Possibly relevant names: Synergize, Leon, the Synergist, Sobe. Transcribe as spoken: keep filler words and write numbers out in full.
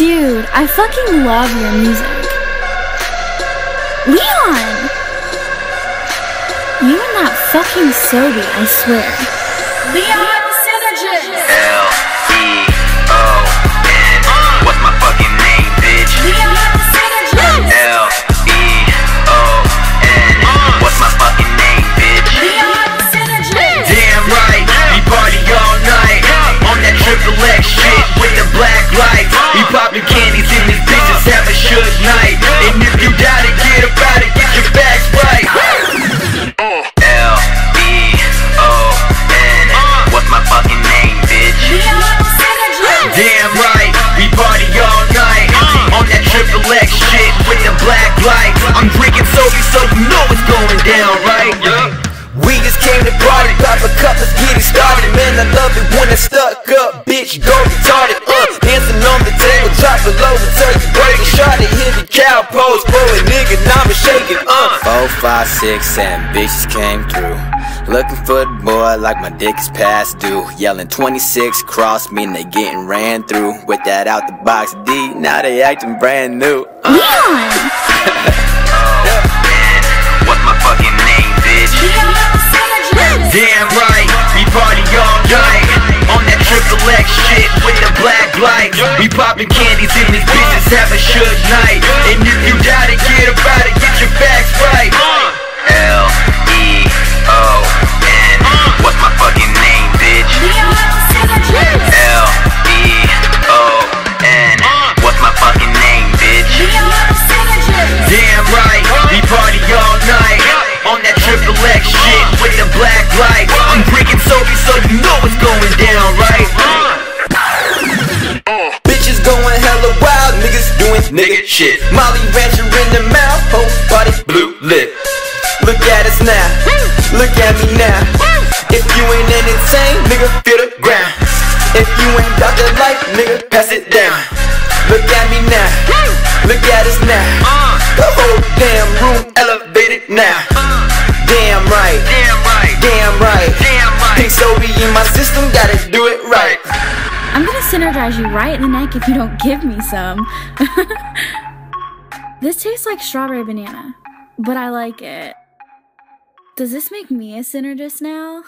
Dude, I fucking love your music. Leon! You and that fucking Sobe, I swear. Leon, the Synergist! L E O N. What's my fucking name, bitch? Leon, the Synergist! L E O N. What's my fucking name, bitch? Leon, the Synergist! Damn right, we party all night. On that triple X shit with the black lights. We poppin' candies and these bitches have a shook night. And if you doubt it, get up out and get your back right. L E O N. What's my fucking name, bitch? Damn right, we party all night. On that triple X shit with the black light. I'm drinking Sobe, so you know it's going down, right? We just came to party, pop a cup, let's get it started. Man, I love it when it's stuck up, bitch, go retarded. Uh, dancing on the table, drop it low until you break it. Try to hit the cow pose, bro, a nigga, now I'm shaking. Uh, four, five, six, seven bitches came through. Looking for the boy like my dick is past due. Yelling twenty-six cross, mean they getting ran through. With that out the box D, now they acting brand new. Uh. Yeah. Damn right, we party all night. On that triple X shit with the black lights. We poppin' candies and these bitches have a shook night. And if you doubt it, get about it, get your facts right. L E O N. What's my fucking name, bitch? L E O N. What's my fucking name, bitch? Damn right, we party all night. On that triple X shit with the black light. I'm drinking Sobe, so you know it's going down, right? Uh. Bitches going hella wild, niggas doing nigga shit. Molly Rancher in the mouth, whole body blue lip. Look at us now, look at me now. If you ain't entertained, nigga, feel the ground. If you ain't about the life, nigga, pass it down. Look at me now, look at us now. The whole damn room elevated now. Damn right, damn right, damn right, damn right. Think Sobe in my system, gotta do it right. I'm gonna synergize you right in the neck if you don't give me some. This tastes like strawberry banana, but I like it. Does this make me a synergist now?